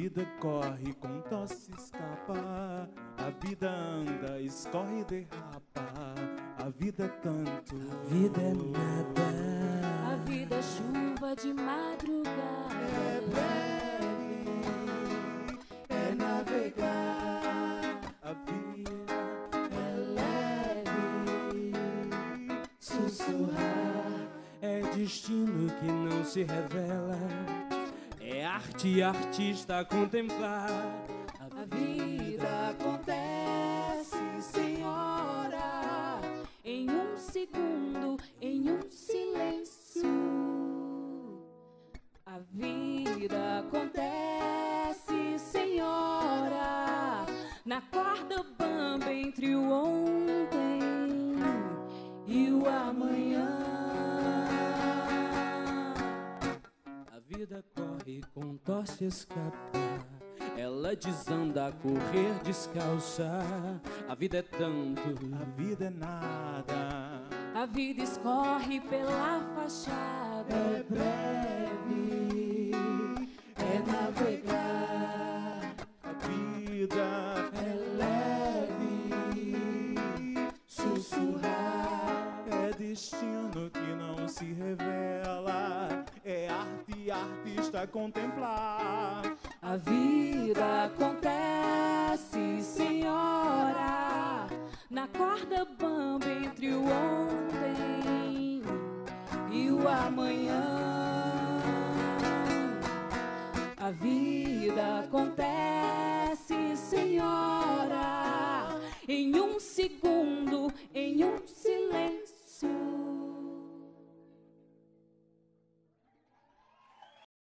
vida corre com tosse escapa, a vida anda, escorre e derrapa. A vida é canto, a vida é nada, a vida é chuva de madrugada. É breve, é navegar, a vida é leve, sussurrar. É destino que não se revela, é arte e artista a contemplar. A vida acontece sem hora, em um segundo, em um silêncio. A vida acontece sem hora, na corda bamba entre o ontem e o amanhã. A vida corre, contorce, escapa, ela desanda a correr descalça. A vida é tanto, a vida é nada, a vida escorre pela fachada. É breve, é navegar, a vida é leve, sussurrar. É destino que não se revela, é arte e artista contemplar. A vida acontece sem hora, na corda bamba entre o ontem e o amanhã. A vida acontece sem hora, em um segundo, em um segundo.